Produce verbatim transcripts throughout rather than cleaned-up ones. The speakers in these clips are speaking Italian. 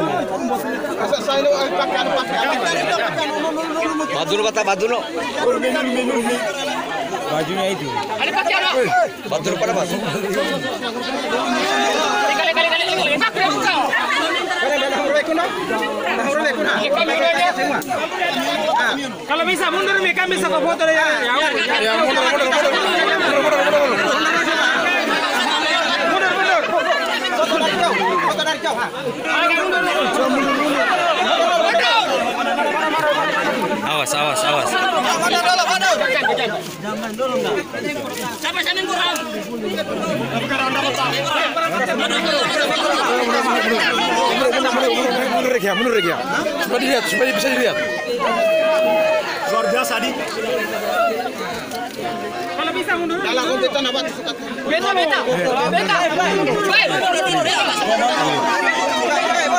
बादुलो बता बादुलो बाजू में आई थी बादुलो पर बाजू kalau bisa mundur mi kami bisa foto ya ya mundur awas awas awas jangan dulu sampai sana kurang mundur mundur ya supaya dilihat supaya bisa dilihat luar biasa di kalau bisa mundur dalam konteksnya apa beta beta beta Beta,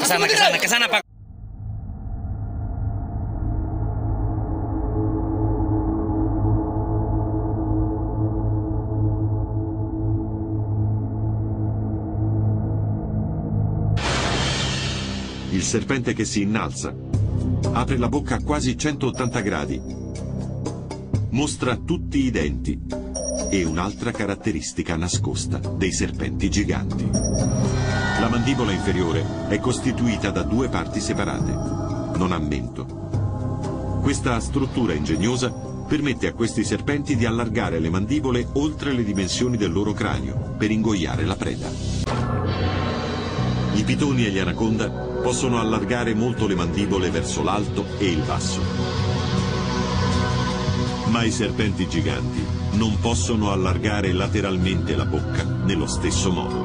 kesana kesana kesana Pak. Il serpente che si innalza, apre la bocca a quasi centottanta gradi, mostra tutti i denti e un'altra caratteristica nascosta dei serpenti giganti. La mandibola inferiore è costituita da due parti separate, non ha mento. Questa struttura ingegnosa permette a questi serpenti di allargare le mandibole oltre le dimensioni del loro cranio per ingoiare la preda. I pitoni e gli anaconda possono allargare molto le mandibole verso l'alto e il basso. Ma i serpenti giganti non possono allargare lateralmente la bocca nello stesso modo.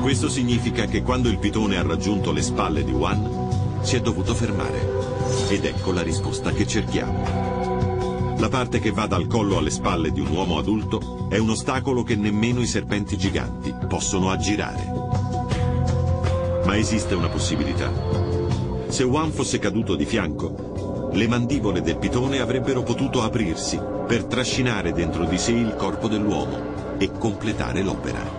Questo significa che quando il pitone ha raggiunto le spalle di Juan, si è dovuto fermare. Ed ecco la risposta che cerchiamo. La parte che va dal collo alle spalle di un uomo adulto è un ostacolo che nemmeno i serpenti giganti possono aggirare. Ma esiste una possibilità. Se Juan fosse caduto di fianco, le mandibole del pitone avrebbero potuto aprirsi per trascinare dentro di sé il corpo dell'uomo e completare l'opera.